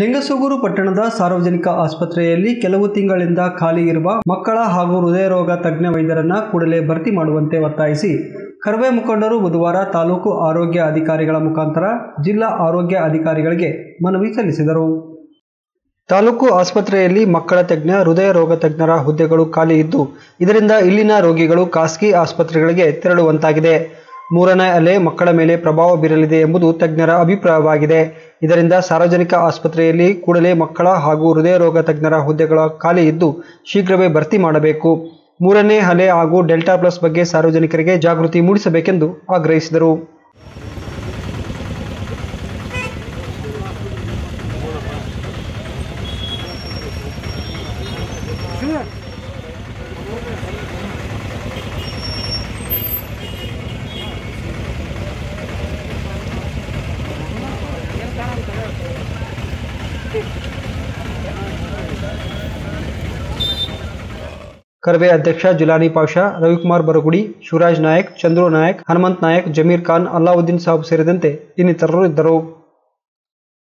ಲಿಂಗಸುಗೂರು ಪಟ್ಟಣದ ಸಾರ್ವಜನಿಕ ಆಸ್ಪತ್ರೆಯಲ್ಲಿ ಕೆಲವು ತಿಂಗಳಿಂದ ಖಾಲಿ ಇರುವ ಮಕ್ಕಳ ಹಾಗೂ ಹೃದಯ ರೋಗ ತಜ್ಞ ವೈದ್ಯರನ್ನ ಕೂಡಲೇ ಭರ್ತಿ ಮಾಡುವಂತೆ ಒತ್ತಾಯಿಸಿ ಕರ್ವೆ ಮುಖಂಡರು ಬುಧವಾರ ತಾಲೂಕು ಆರೋಗ್ಯ ಅಧಿಕಾರಿಗಳ ಮುಖಾಂತರ ಜಿಲ್ಲಾ ಆರೋಗ್ಯ ಅಧಿಕಾರಿಗಳಿಗೆ ಮನವಿ ಸಲ್ಲಿಸಿದರು. ತಾಲೂಕು ಆಸ್ಪತ್ರೆಯಲ್ಲಿ ಮಕ್ಕಳ ತಜ್ಞ, ಹೃದಯ ರೋಗ ತಜ್ಞರ ಹುದ್ದೆಗಳು ಖಾಲಿ ಇದ್ದು ಇದರಿಂದ ಇಲ್ಲಿನ ರೋಗಿಗಳು ಖಾಸಗಿ ಆಸ್ಪತ್ರೆಗಳಿಗೆ ತೆರಳುವಂತಾಗಿದೆ. ಮೂರನೇ ಅಲೆ ಮಕ್ಕಳ ಮೇಲೆ ಪ್ರಭಾವ ಬೀರಲಿದೆ ಎಂಬುದು ತಜ್ಞರ ಅಭಿಪ್ರಾಯವಾಗಿದೆ. ಇದರಿಂದ ಸಾರ್ವಜನಿಕ ಆಸ್ಪತ್ರೆಯಲ್ಲಿ ಕೂಡಲೇ ಮಕ್ಕಳ ಹಾಗೂ ಹೃದಯ ರೋಗ ತಜ್ಞರ ಹುದ್ದೆಗಳ ಖಾಲಿ ಇದ್ದು ಶೀಘ್ರವೇ ಭರ್ತಿ ಮಾಡಬೇಕು. ಮೂರನೇ ಅಲೆ ಹಾಗೂ ಡೆಲ್ಟಾ ಪ್ಲಸ್ ಬಗ್ಗೆ ಸಾರ್ವಜನಿಕರಿಗೆ ಜಾಗೃತಿ ಮೂಡಿಸಬೇಕೆಂದು ಆಗ್ರಹಿಸಿದರು. कर्वे अध्यक्ष जिलानी पाशा, रविकुमार बरगुडी, शिवराज नायक, चंद्रो नायक, हनुमंत नायक, जमीर खान, अल्लाउद्दीन साहब सेरिदंते इन्नितररु इद्दरु.